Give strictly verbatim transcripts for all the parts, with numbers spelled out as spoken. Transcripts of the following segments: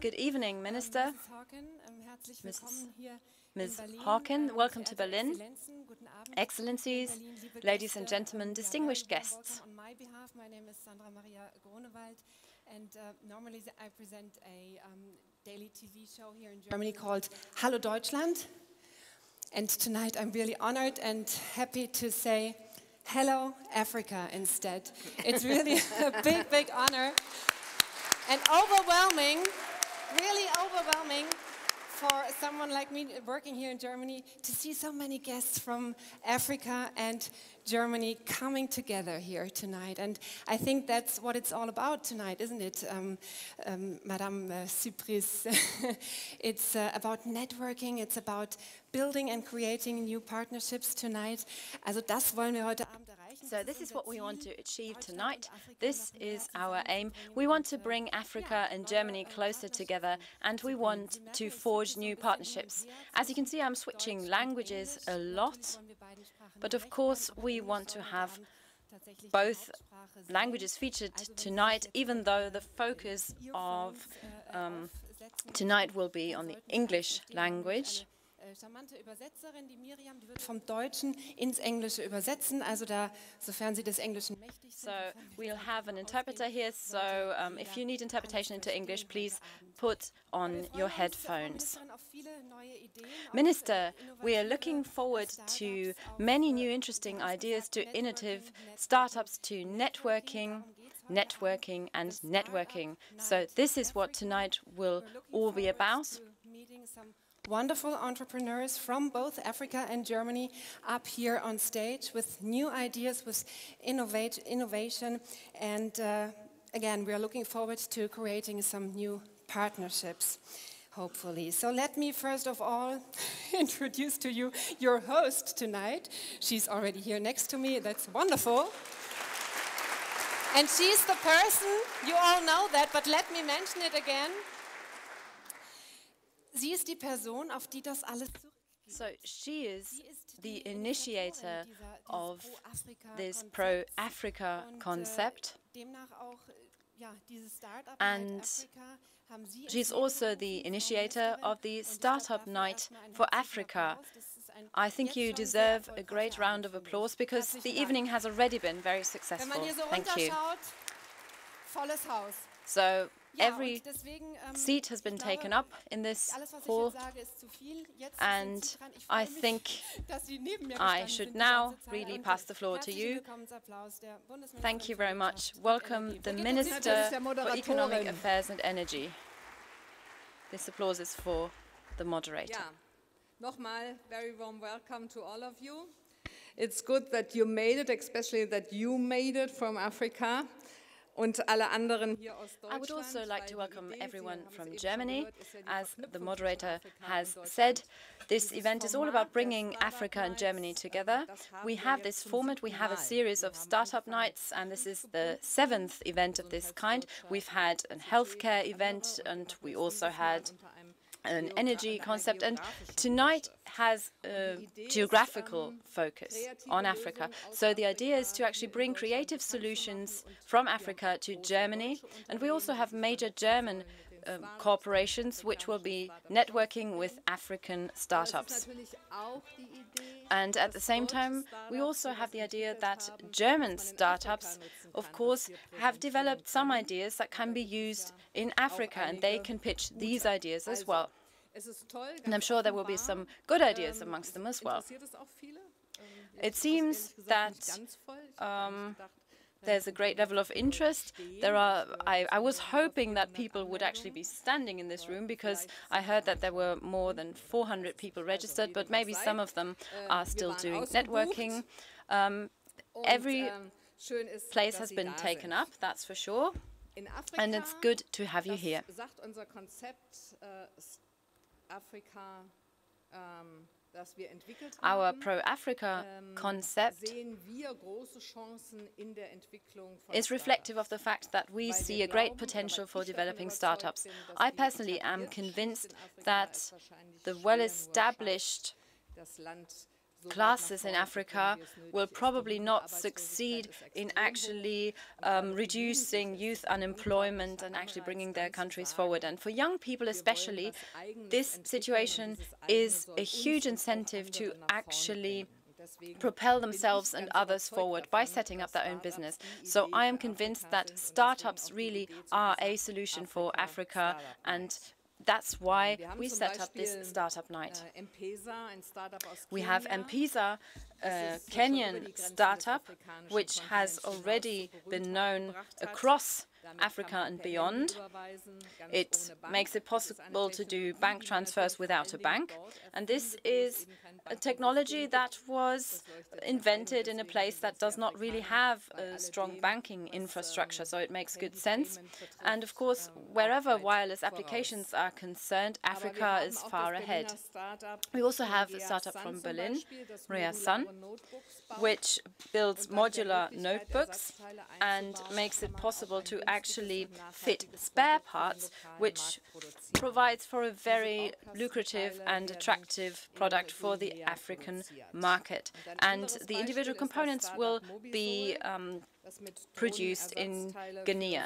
Good evening, Minister. Miz Hawkins, welcome to Berlin. Excellencies, ladies and gentlemen, distinguished guests. My name is Sandra Maria Grunewald, and uh, normally I present a um, daily T V show here in Germany called Hallo Deutschland. And tonight I'm really honored and happy to say Hello Africa instead. It's really a big, big honor and overwhelming, really overwhelming for someone like me working here in Germany to see so many guests from Africa and Germany coming together here tonight. And I think that's what it's all about tonight, isn't it, um, um, Madame uh, Cypris? It's uh, about networking, it's about building and creating new partnerships tonight. Also das wollen wir heute Abend erreichen. So this is what we want to achieve tonight. This is our aim. We want to bring Africa and Germany closer together, and we want to forge new partnerships. As you can see, I'm switching languages a lot, but of course we want to have both languages featured tonight, even though the focus of um, tonight will be on the English language. Charmante Übersetzerin, die Miriam, die wird vom Deutschen ins Englische übersetzen, also da, sofern sie des Englischen mächtig sind. So, we'll have an interpreter here, so um, if you need interpretation into English, please put on your headphones. Minister, we are looking forward to many new interesting ideas, to innovative startups, to networking, networking and networking. So this is what tonight will all be about. Wonderful entrepreneurs from both Africa and Germany up here on stage with new ideas, with innovate, innovation, and uh, again, we are looking forward to creating some new partnerships, hopefully. So let me first of all introduce to you your host tonight. She's already here next to me, that's wonderful. And she's the person, you all know that, but let me mention it again. So she is the initiator of this pro-Africa concept, and she's also the initiator of the Startup Night for Africa. I think you deserve a great round of applause because the evening has already been very successful. Thank you. So every seat has been taken up in this hall, and I think I should now really pass the floor to you. Thank you very much. Welcome the Minister for Economic Affairs and Energy. This applause is for the moderator. Nochmal, very warm welcome to all of you. It's good that you made it, especially that you made it from Africa. I would also like to welcome everyone from Germany. As the moderator has said, this event is all about bringing Africa and Germany together. We have this format, we have a series of startup nights, and this is the seventh event of this kind. We've had a healthcare event, and we also had an energy concept, and tonight has a geographical focus on Africa. So the idea is to actually bring creative solutions from Africa to Germany, and we also have major German um, corporations which will be networking with African startups. And at the same time, we also have the idea that German startups, of course, have developed some ideas that can be used in Africa, and they can pitch these ideas as well. And I'm sure there will be some good ideas amongst them as well. It seems that um, there's a great level of interest. There are. I, I was hoping that people would actually be standing in this room because I heard that there were more than four hundred people registered, but maybe some of them are still doing networking. Um, every place has been taken up, that's for sure, and it's good to have you here. Our pro-Africa concept is reflective of the fact that we see a great potential for developing startups. I personally am convinced that the well-established classes in Africa will probably not succeed in actually um, reducing youth unemployment and actually bringing their countries forward. And for young people especially, this situation is a huge incentive to actually propel themselves and others forward by setting up their own business. So I am convinced that startups really are a solution for Africa, and that's why we set up this startup night. We have M-Pesa, a Kenyan startup, which has already been known across Africa and beyond. It makes it possible to do bank transfers without a bank. And this is a technology that was invented in a place that does not really have a strong banking infrastructure, so it makes good sense. And of course, wherever wireless applications are concerned, Africa is far ahead. We also have a startup from Berlin, ReaSun, which builds modular notebooks and makes it possible to actually fit spare parts, which provides for a very lucrative and attractive product for the African market. And the individual components will be um, produced in Guinea.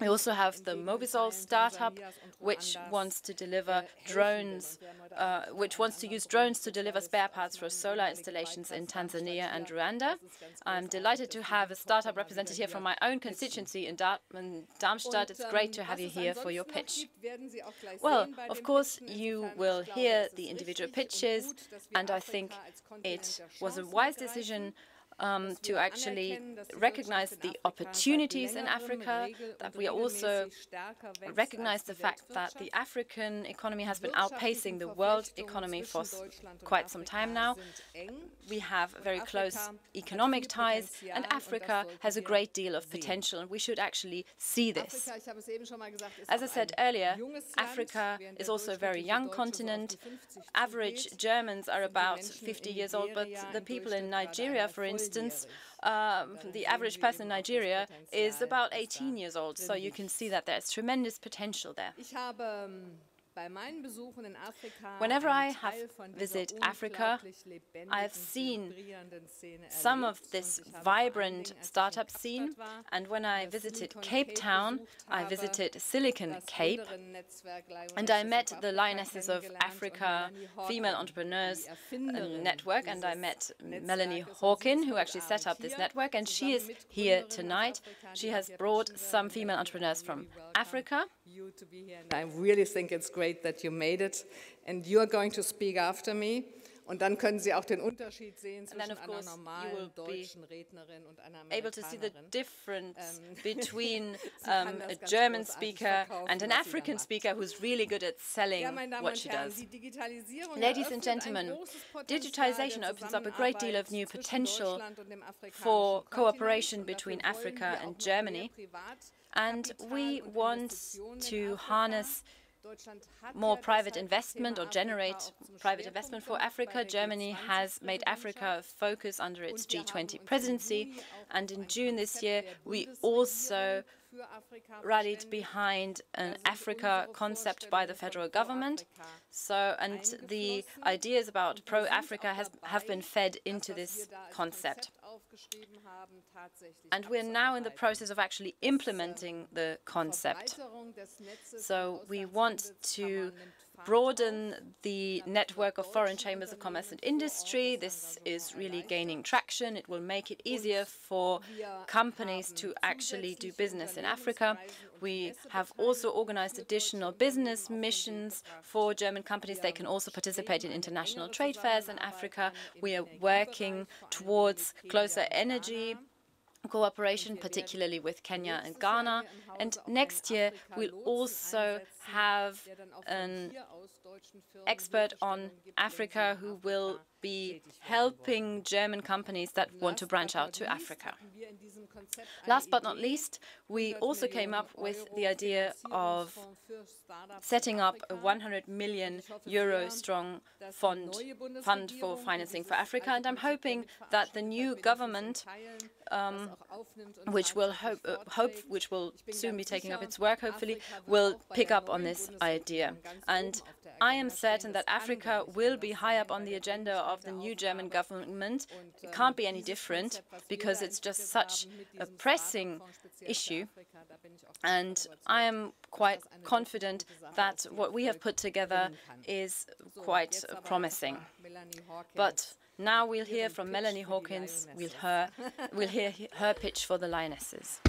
We also have the Mobisol startup, which wants to deliver drones, uh, which wants to use drones to deliver spare parts for solar installations in Tanzania and Rwanda. I'm delighted to have a startup representative from my own constituency in Darmstadt. It's great to have you here for your pitch. Well, of course, you will hear the individual pitches, and I think it was a wise decision Um, to actually recognize the opportunities in Africa, that we also recognize the fact that the African economy has been outpacing the world economy for quite some time now. We have very close economic ties, and Africa has a great deal of potential, and we should actually see this. As I said earlier, Africa is also a very young continent. Average Germans are about fifty years old, but the people in Nigeria, for instance, For instance, um, the average person in Nigeria is about eighteen years old, so you can see that there's tremendous potential there. Whenever I have visit Africa, I have seen some of this vibrant startup scene, and when I visited Cape Town, I visited Silicon Cape, and I met the Lionesses of Africa female entrepreneurs network, and I met Melanie Hawkins, who actually set up this network, and she is here tonight. She has brought some female entrepreneurs from Africa. I really think it's great that you made it, and you are going to speak after me. And then, of course, you will be able to see the difference between um, a German speaker and an African speaker who's really good at selling what she does. Ladies and gentlemen, digitization opens up a great deal of new potential for cooperation between Africa and Germany, and we want to harness more private investment or generate private investment for Africa. Germany has made Africa a focus under its G twenty presidency, and in June this year we also rallied behind an Africa concept by the federal government. So, and the ideas about pro-Africa has, have been fed into this concept. And we're now in the process of actually implementing the concept. So we want to broaden the network of foreign chambers of commerce and industry. This is really gaining traction. It will make it easier for companies to actually do business in Africa. We have also organized additional business missions for German companies. They can also participate in international trade fairs in Africa. We are working towards closer energy cooperation, particularly with Kenya and Ghana. And next year, we'll also have an expert on Africa who will be helping German companies that want to branch out to Africa. Last but not least, we also came up with the idea of setting up a one hundred million euro strong fund, fund for financing for Africa, and I'm hoping that the new government, um, which will hope, uh, hope, which will soon be taking up its work, hopefully, will pick up on this idea. And I am certain that Africa will be high up on the agenda of the new German government. It can't be any different, because it's just such a pressing issue. And I am quite confident that what we have put together is quite promising. But now we'll hear from Melanie Hawkins. We'll, her, we'll hear her pitch for the Lionesses.